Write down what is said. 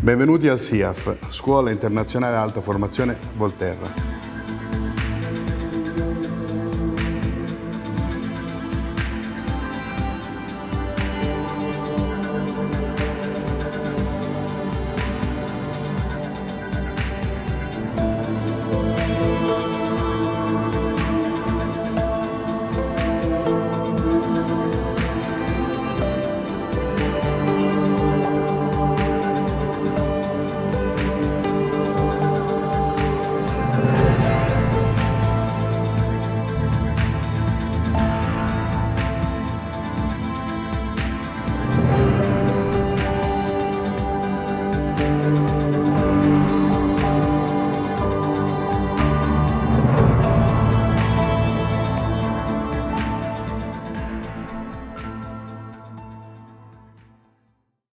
Benvenuti al SIAF, Scuola Internazionale Alta Formazione Volterra.